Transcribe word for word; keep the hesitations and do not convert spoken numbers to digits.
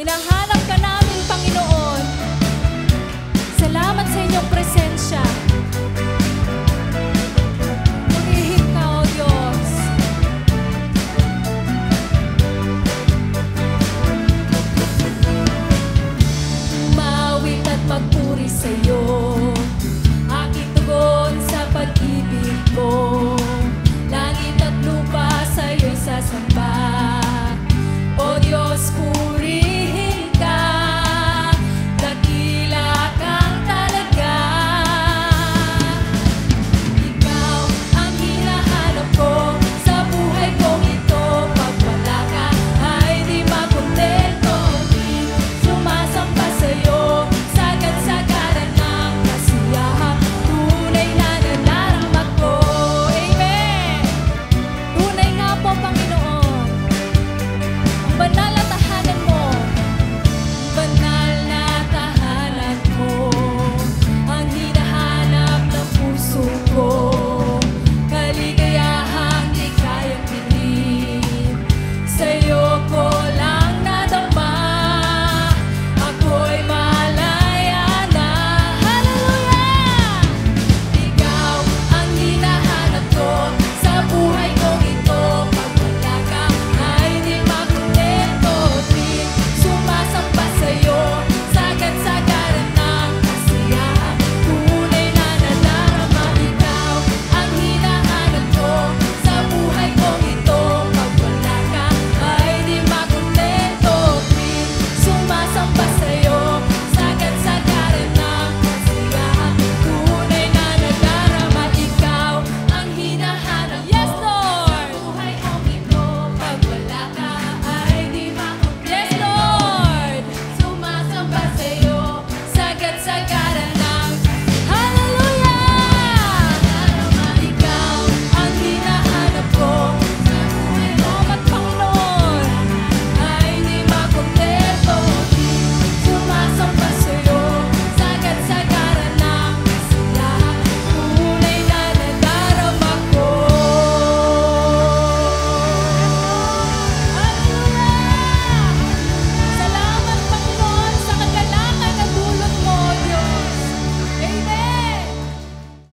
Hinahanap